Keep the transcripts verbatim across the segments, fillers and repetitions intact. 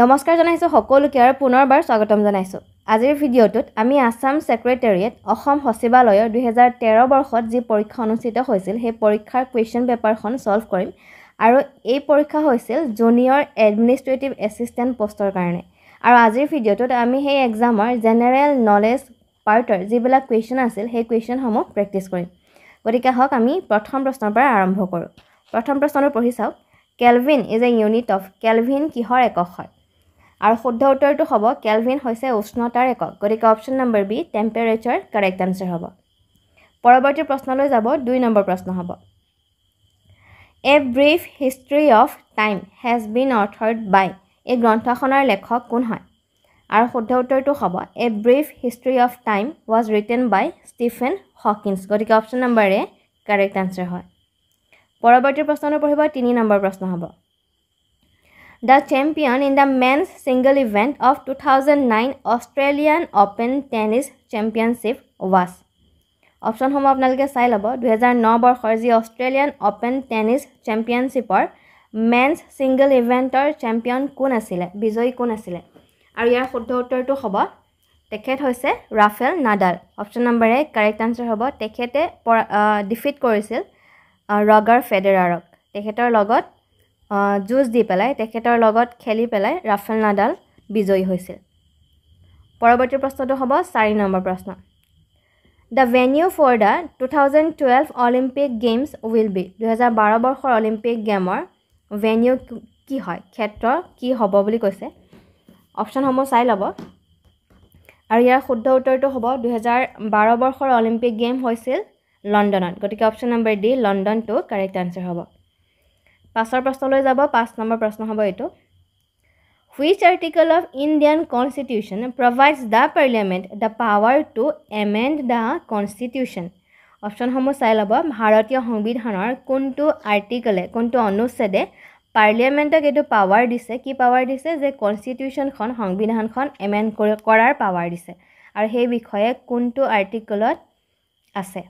নমস্কাৰ জনাইছো সকলোকে আৰু পুনৰবাৰ স্বাগতম জনাইছো আজিৰ ভিডিঅটোত আমি আসাম সেক্ৰেটাৰিয়েট অসম হসিবালয়ৰ দুই হাজাৰ তেৰ বৰ্ষত যি পৰীক্ষা অনুষ্ঠিত হৈছিল সেই পৰীক্ষাৰ কোৱেশ্চন পেপাৰখন সলভ কৰিম আৰু এই পৰীক্ষা হৈছিল জুনিয়ৰ এডমিনিষ্ট্ৰেটিভ এসিষ্টেন্ট পোষ্টৰ কাৰণে আৰু আজিৰ ভিডিঅটোত আমি সেই এক্সামৰ জেনাৰেল নলেজ পাৰ্টৰ যিবিলা কোৱেশ্চন আছিল সেই কোৱেশ্চনসমূহ প্ৰেক্টিছ কৰিম গতিকে হক আমি প্ৰথম প্ৰশ্নৰ পৰা আৰম্ভ কৰোঁ প্ৰথম প্ৰশ্নটো পঢ়ি চাওক kelvin is a unit of kelvin কিহৰ একক হয় आर शुद्ध उत्तर तो हबो केल्विन होइसे उष्णतार एকক गदिके option number B temperature correct answer हबो परवर्ती प्रश्न লৈ যাব দুই নম্বৰ প্ৰশ্ন হবো a brief history of time has been authored by এই গ্ৰন্থখনৰ লেখক কোন হয় আৰু শুদ্ধ উত্তৰ তো হবো a brief history of time was written by Stephen Hawkins গদিকে option number A correct answer হয় परवर्ती প্ৰশ্নটো পঢ়িবা তিনি নম্বৰ প্ৰশ্ন হবো The champion in the men's single event of two thousand nine Australian Open Tennis Championship was. Option home apnalke sai labo দুই হাজাৰ ন borkhor ji Australian Open Tennis Championship or men's single event or champion kun asile bijoy kun asile aru yar shuddha uttor tu hoba tekhet hoise Rafael Nadal option number A correct answer hoba tekhete defeat korisil Roger Federer tekhetor logot জুজ দি পেলাই তেখেতৰ লগত খেলি পেলাই Rafael Nadal বিজয়ী হৈছিল পৰৱৰ্তী প্ৰশ্নটো হ'ব চাৰি নম্বৰ প্ৰশ্ন The venue for the দুই হাজাৰ বাৰ Olympic Games will be দুই হাজাৰ বাৰ বৰ্ষৰ অলিম্পিক গেমৰ venue কি হয় ক্ষেত্ৰ কি হ'ব বুলি কৈছে অপচনসমূহ চাই ল'ব আৰু ইয়াৰ শুদ্ধ উত্তৰটো হ'ব দুই হাজাৰ বাৰ বৰ্ষৰ অলিম্পিক গেম হৈছিল লণ্ডনত গতিকে option number D London to correct answer হ'ব পাঁচৰ প্ৰশ্নলৈ যাব পাঁচ নম্বৰ প্ৰশ্ন হ'ব এটো Which article of Indian Constitution provides the parliament the power to amend the constitution option সমূহ চাই লব ভাৰতীয় সংবিধানৰ কোনটো আৰ্টিকলে কোনটো অনুচ্ছেদে পাৰ্লিয়ামেন্টক এটো পাৱাৰ দিছে কি পাৱাৰ দিছে যে কনস্টিটিউশনখন সংবিধানখন এমেন্ড কৰাৰ পাৱাৰ দিছে আৰু সেই বিষয়ে কোনটো আৰ্টিকলত আছে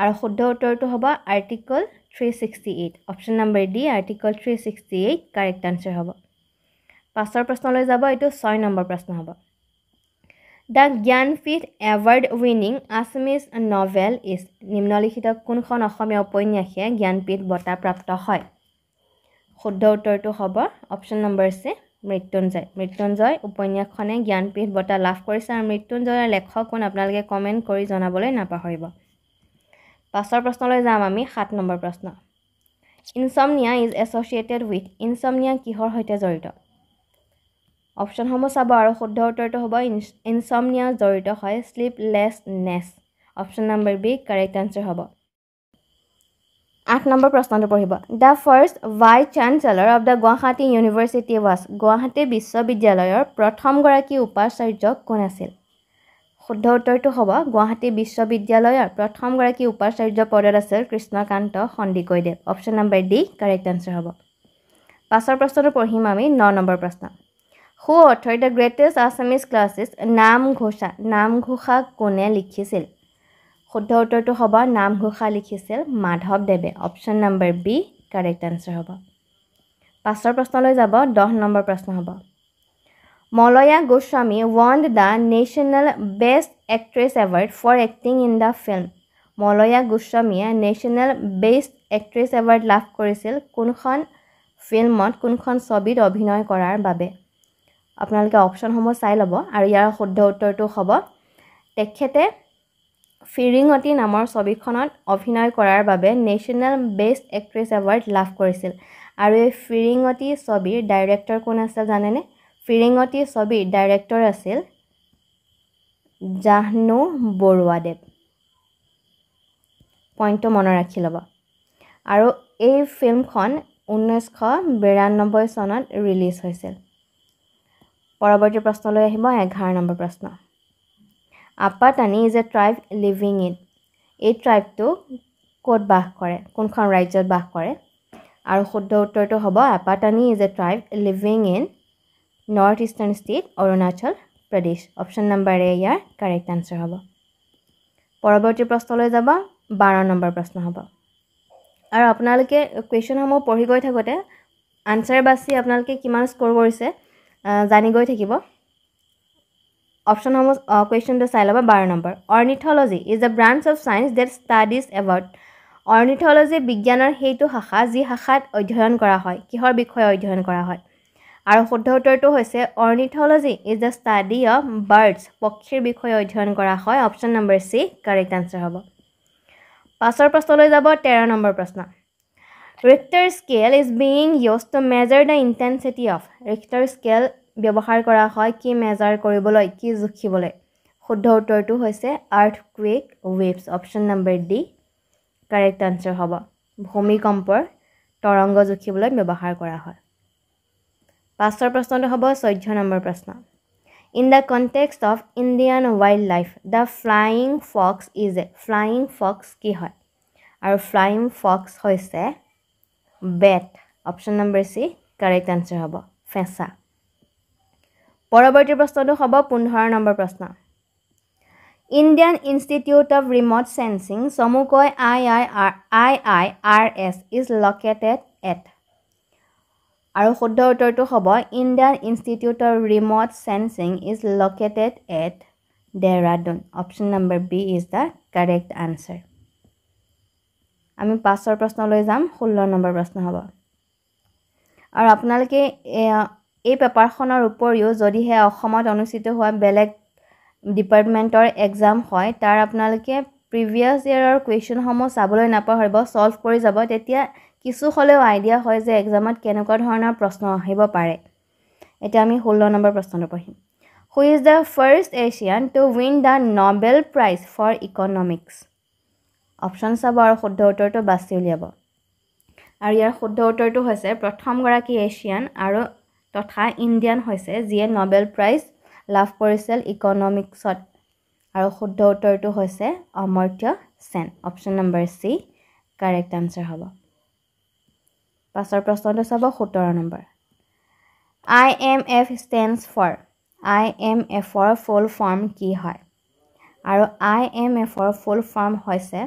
আৰু শুদ্ধ উত্তৰটো হ'ব আৰ্টিকল তিনিশ ষাঠি-আঠ অপচন নম্বৰ ডি আৰ্টিকল তিনিশ ষাঠি-আঠ কাৰেক্ট আনসাৰ হ'ব পাঁচৰ প্ৰশ্নলৈ যাব এটো ছয় নম্বৰ প্ৰশ্ন হ'ব The Gyan Peeth award winning Assamese novel is নিম্নলিখিত কোনখন অসমীয়া উপন্যাসে জ্ঞান পীঠ বঁটা প্ৰাপ্ত হয় শুদ্ধ উত্তৰটো হ'ব option number C Mrityunjay Mrityunjay উপন্যাসখনে জ্ঞান পীঠ বঁটা লাভ কৰিছে আৰু মৃত্যুঞ্জয়ৰ লেখক কোন আপোনালোকে কমেন্ট কৰি জনাবলৈ নাপাহৰিব পাঁচৰ প্ৰশ্নলৈ যাম আমি সাত নম্বৰ প্ৰশ্ন insomnia is associated with insomnia কিহৰ হৈতে জড়িত অপচনসমূহ চাব আৰু শুদ্ধ উত্তৰটো হ'ব ইনসমনিয়া জড়িত হয় sleeplessness option number B correct answer হ'ব আঠ নম্বৰ প্ৰশ্নটো পঢ়িব the first vice chancellor of the Guwahati university was Guwahati বিশ্ববিদ্যালয়ৰ প্ৰথম গৰাকী উপাচাৰ্য কোন আছিল শুদ্ধ উত্তৰটো হ'ব গুৱাহাটী বিশ্ববিদ্যালয়ৰ প্ৰথম গৰাকী উপাচাৰ্য পদত আছিল Krishnakanta সন্দিকৈদেৱ option number D correct answer হ'ব পাঁচৰ প্ৰশ্নটো পঢ়িম আমি ন নম্বৰ প্ৰশ্ন who author the greatest Assamese classes Namghosa Namghosa কোনে লিখিছিল শুদ্ধ উত্তৰটো হ'ব নামঘোষা লিখিছিল মাধৱদেৱে option number B correct answer হ'ব পাঁচৰ প্ৰশ্নলৈ যাব দহ নম্বৰ প্ৰশ্ন হ'ব Malaya Goswami won the National Best Actress Award for acting in the film. Malaya Goswami National Best Actress Award লাভ কৰিছিল কোনখন ফিল্মত কোনখন ছবিত অভিনয় কৰাৰ বাবে আপোনালোকে অপচনসমূহ চাই লব আৰু ইয়াৰ শুদ্ধ উত্তৰটো হ'ব তেখেতে ফিৰিঙতি নামৰ ছবিখনত অভিনয় কৰাৰ বাবে National Best Actress Award লাভ কৰিছিল আৰু এই ফিৰিঙতি ছবিৰ ডাইৰেক্টৰ কোন আছিল জানেনে ফিৰিঙতি ছবিৰ ডাইৰেক্টৰ আছিল জাহনু বৰুৱা দেৱ পইণ্টটো মনত ৰাখি লব আৰু এই ফিল্মখন ঊনৈশ বিৰানব্বৈ চনত ৰিলিজ হৈছিল পৰৱৰ্তী প্ৰশ্নলৈ আহিব এঘাৰ নম্বৰ প্ৰশ্ন Apatani is a tribe living in এই ট্ৰাইবটো ক'ত বাস কৰে কোনখন ৰাজ্যত বাস কৰে আৰু শুদ্ধ উত্তৰটো হ'ব Apatani is a tribe living in North Eastern State, Arunachal Pradesh. Option number A here, correct answer hobo. পৰৱৰ্তী প্ৰশ্নলৈ যাবা বাৰ নম্বৰ প্ৰশ্ন হ'ব আৰু আপোনালোকে কোৱেশ্চনসমূহ পঢ়ি গৈ থাকোতে আনসাৰ বাছি আপোনালোকে কিমান স্কোৰ কৰিছে জানি গৈ থাকিব option সমূহ question টো চাই লবা twelve number ornithology is a branch of science that studies about ornithology বিজ্ঞানৰ হেতু শাখা যি শাখাত অধ্যয়ন কৰা হয় কিহৰ বিষয়ে অধ্যয়ন কৰা হয় আৰু শুদ্ধ উত্তৰটো হৈছে ornithology is the study of birds পক্ষীৰ বিষয়ে অধ্যয়ন কৰা হয় option number C correct answer হ'ব পাছৰ প্ৰশ্নলৈ যাব thirteen নম্বৰ প্ৰশ্ন Richter scale is being used to measure the intensity of Richter scale ব্যবহাৰ কৰা হয় কি মেজাৰ কৰিবলৈ কি জুখিবলৈ শুদ্ধ উত্তৰটো হৈছে earthquake waves option number D correct answer হ'ব ভূমিকম্পৰ তৰঙ্গ জুখিবলৈ ব্যৱহাৰ কৰা হয় পাঁচৰ প্ৰশ্নটো হ'ব fourteen নম্বৰ প্ৰশ্ন in the context of Indian wildlife the flying fox is a flying fox কি হয় আৰু flying fox হৈছে bat option number C correct answer হ'ব ফেঁচা পৰৱৰ্তী প্ৰশ্নটো হ'ব fifteen নম্বৰ প্ৰশ্ন Indian institute of remote sensing সমুকৈ I I R S is located at আৰু শুদ্ধ উত্তৰটো হ'ব Indian institute of remote sensing is located at Dehra Dun option number B is the correct answer আমি পাঁচৰ প্ৰশ্নলৈ যাম sixteen number প্ৰশ্ন হ'ব আৰু আপোনালোকে এই পেপাৰখনৰ উপৰিও যদিহে অসমত অনুষ্ঠিত হোৱা বেলেগ ডিপাৰ্টমেন্টৰ এক্সাম হয় তাৰ আপোনালোকে প্ৰিভিয়াস ইয়াৰৰ কোৱেশ্চন সমূহ চাবলৈ নাপাহৰিব সলভ কৰি যাব তেতিয়া কিছু হলেও আইডিয়া হয় যে এক্সামত কেনেকুৱা ধৰণৰ প্ৰশ্ন আহিব পাৰে এতিয়া আমি sixteen নম্বৰ প্ৰশ্নটো পঢ়িম Who is the first Asian to win the Nobel Prize for Economics option চাব আৰু শুদ্ধ উত্তৰটো বাছি উলিয়াব আৰু ইয়াৰ শুদ্ধ উত্তৰটো হৈছে প্ৰথম গৰাকী এছিয়ান আৰু তথা ইণ্ডিয়ান হৈছে যিয়ে নোবেল প্ৰাইজ লাভ কৰিছিল ইকোনমিক্সত আৰু শুদ্ধ উত্তৰটো হৈছে Amartya Sen option number C correct answer হ'ব পাছৰ প্ৰশ্নটো চাব seventeen number I M F stands for I M F ৰ ফুল ফৰ্ম কি হয় আৰু I M F ৰ ফুল ফৰ্ম হৈছে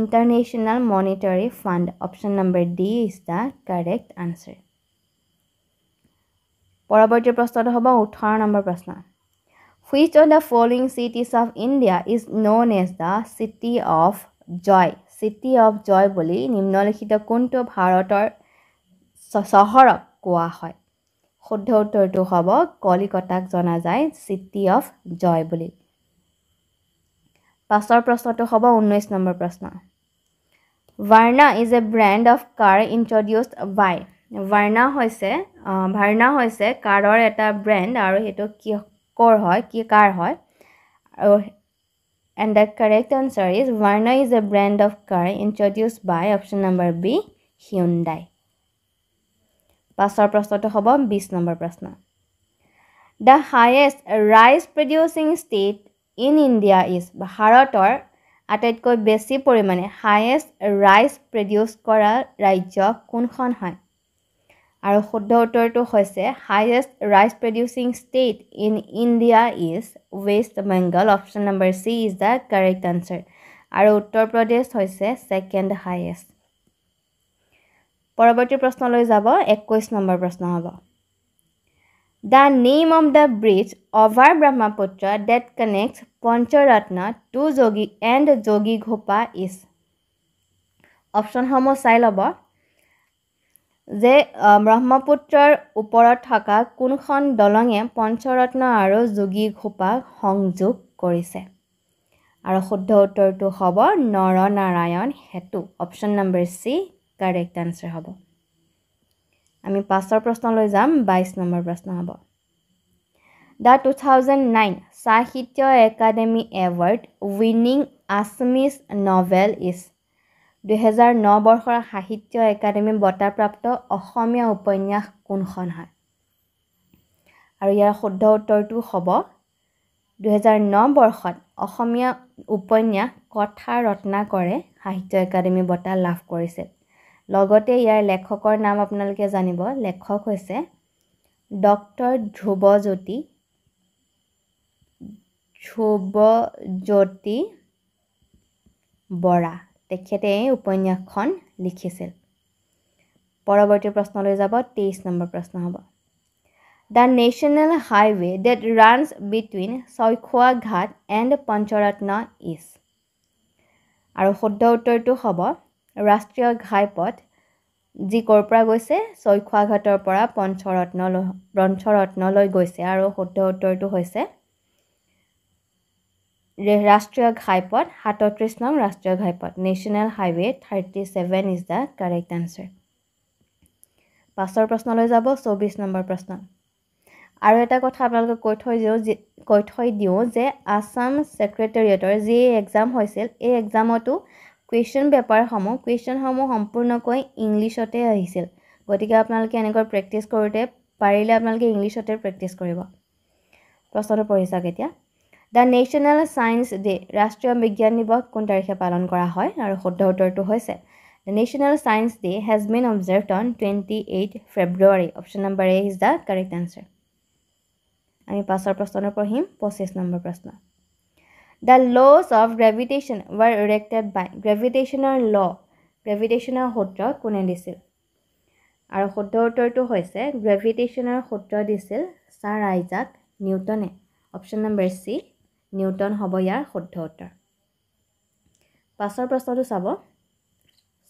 international monetary fund option number D is the correct answer পৰৱৰ্তী প্ৰশ্নটো হ'ব eighteen নম্বৰ প্ৰশ্ন Which of the following cities of India is known as the City of Joy City of Joy বুলি নিম্নলিখিত কোনটো ভাৰতৰ চহৰক কোৱা হয় শুদ্ধ উত্তৰটো হ'ব কলিকতাক জনা যায় City of Joy বুলি পাছৰ প্ৰশ্নটো হ'ব nineteen নম্বৰ প্ৰশ্ন Varna is a brand of car introduced by Varna হৈছে Varna হৈছে কাৰৰ এটা ব্ৰ্যান্ড আৰু হেতু কি কৰ হয় কি কাৰ হয় and the correct answer is Varna is a brand of car introduced by option number B Hyundai পাছৰ প্ৰশ্নটো হ'ব twenty নম্বৰ প্ৰশ্ন The highest rice producing state in India is ভাৰতৰ আটাইতকৈ বেছি পৰিমাণে highest rice produce কৰা ৰাজ্য কোনখন হয় আৰু শুদ্ধ উত্তৰটো হৈছে highest rice producing state in India is West Bengal option number C is the correct answer আৰু উত্তৰ প্ৰদেশ হৈছে second highest পৰৱৰ্তী প্ৰশ্নলৈ যাব twenty-one নম্বৰ প্ৰশ্ন হ'ব The name of the bridge over Brahmaputra that connects Pancharatna to Jogi and Jogi Ghopa is option সমূহ চাই ল'ব যে ব্ৰহ্মপুত্ৰৰ ওপৰত থকা কোনখন দলঙে পঞ্চৰত্ন আৰু যোগী ঘোপাক সংযোগ কৰিছে আৰু শুদ্ধ উত্তৰটো হ'ব নৰনাৰায়ণ হেতু option number C correct answer হ'ব আমি পাঁচৰ প্ৰশ্নলৈ যাম twenty-two নম্বৰ প্ৰশ্ন হ'ব The two thousand nine Sahitya Akademi award winning Assamese novel is two thousand nine বৰ্ষৰ সাহিত্য একাডেমি বঁটা প্ৰাপ্ত অসমীয়া উপন্যাস কোনখন হয় আৰু ইয়াৰ শুদ্ধ উত্তৰটো হ'ব two thousand nine বৰ্ষত অসমীয়া উপন্যাস কথা ৰত্না কৰে সাহিত্য একাডেমি বঁটা লাভ কৰিছে লগতে ইয়াৰ লেখকৰ নাম আপোনালোকে জানিব লেখক হৈছে ডক্টৰ ধ্ৰুবজ্যোতি ধ্ৰুবজ্যোতি বৰা তেখেতে এই উপন্যাসখন লিখিছিল পৰৱৰ্তী প্ৰশ্নলৈ যাব twenty-three নম্বৰ প্ৰশ্ন হ'ব the national highway that runs between Soikhua Ghat and Pancharatna is. Aru shuddha uttor tu hobo Rashtriya Ghaipot ji kor pora goise Soikhua Ghator pora Pancharatna lo Pancharatna loi goise aru shuddha uttor tu hoise Rashtriya Ghaipot thirty-eight nom Rashtriya Ghaipot. National Highway thirty-seven is the correct answer. Pasor prashna loi jabo twenty-four number prashna. Aru eta kotha apnalok koi thoi dio koi thoi dio je Assam Secretariat or je exam hoisil ei exam otu question paper homo question homo sampurna koi English ote ahisil. Gotike apnaloke enekor practice korte parile apnaloke English ote practice koribo. Prashna porisa ketia The National Science Day, Rashtriya Vigyan Diwas kon tarikhe palon kora hoy aru shuddha uttor tu hoise The National Science Day has been observed on twenty-eighth February. Option number A is the correct answer. Ami pasor prashna porhim twenty-five number prashna. The laws of gravitation were erected by gravitational law. Gravitational hotra kone disil. Aru shuddha uttor tu hoise gravitational hotra disil Sir Isaac Newton. Option number C. Newton Hoboyar Hotter. Pastor Prasno to Sabo.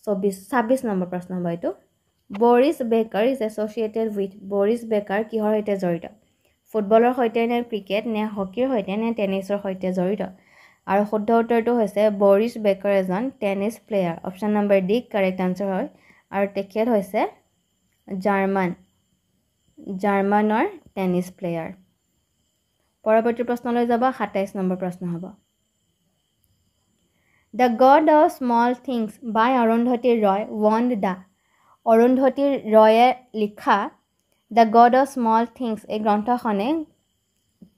So be Sabis number Prasno by two. Boris Becker is associated with Boris Becker Kihorite Zorita. Footballer Hoyten and cricket, ne hockey Hoyten and tennis or Hoyte Zorita. Our hot daughter to Hose Boris Becker is on tennis player. Option number D, correct answer. Our take care Hose German. German or tennis player. পরবর্তী প্রশ্ন লৈ যাব twenty-seven number প্ৰশ্ন হ'ব The God of Small Things by Arundhati Roy won the Arundhati Roy লিখা The God of Small Things এই গ্ৰন্থখনে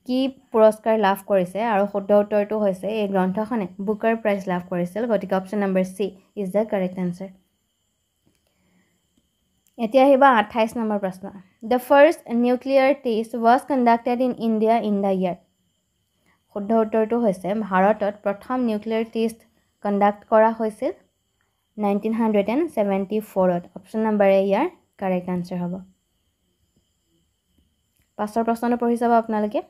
কি পুৰস্কাৰ লাভ কৰিছে আৰু শুদ্ধ উত্তৰটো হৈছে এই গ্ৰন্থখনে বুকাৰ প্ৰাইজ লাভ কৰিছিল গতিকে option number C is the correct answer এতিয়া আহিবা twenty-eight নম্বৰ প্ৰশ্ন The first nuclear test was conducted in India in the year. শুদ্ধ উত্তৰটো হৈছে ভাৰতত প্ৰথম নিউক্লিয়াৰ টেষ্ট কন্ডাক্ট কৰা হৈছিল nineteen seventy-four ত অপচন নম্বৰ এ ইয়াৰ কাৰেক্ট আনসাৰ হ'ব পাঁচৰ প্ৰশ্নটো পঢ়ি যাব আপোনালোকে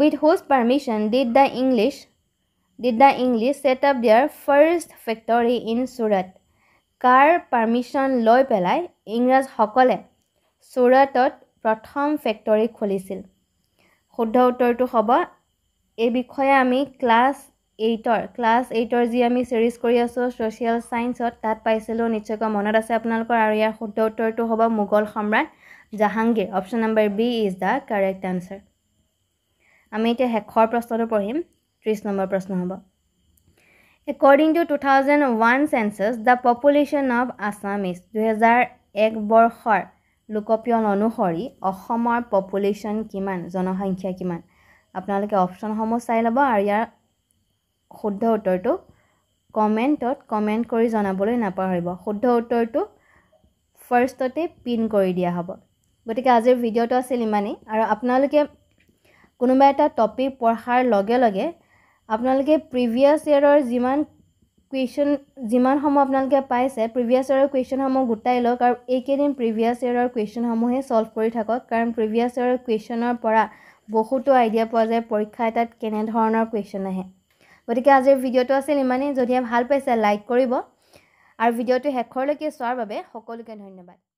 With whose permission did the English did the English set up their first factory in Surat? কাৰ পাৰমিশন লৈ পেলাই ইংৰাজ সকলে Suratot Pratham Factory Kholisil. Shuddha uttortu hobo ei bishoye ami class eight or class eight or je ami series kori aso social science ot tat paisilo nichchoi monot ase apnalokor aru iar shuddha uttortu hobo Mughal Samrat Jahangir. Option number B is the correct answer. Ami eta hekhor proshno porhim thirty number proshno hobo According to two thousand one census the population of Assam is two thousand one borhor লোকপিয়ন অনুসৰি অসমৰ population কিমান জনসংখ্যা কিমান আপোনালোকে option সমূহ চাই লব আৰু ইয়াৰ শুদ্ধ উত্তৰটো কমেন্টত কমেন্ট কৰি জনাবলৈ নাপাহৰিব শুদ্ধ উত্তৰটো ফাৰ্স্টতে পিন কৰি দিয়া হ'ব গতিকে আজিৰ ভিডিওটো আছিল ইমানেই আৰু আপোনালোকে কোনোবা এটা টপিক পঢ়াৰ লগে লগে আপোনালোকে প্ৰিভিয়াছ ইয়াৰৰ যিমান Question Ziman Homo Nalka Paisa, previous year question homo gutai log or Akedin previous year question homo has solved for it hako, current previous year question or para Bohutu idea posa porikata Kenneth Horner question ahead. But because your video to a selimani, Zodiam Halpes a like Koribo, our video to Hakorlake Sorbabe, Hokolukan Hundabat.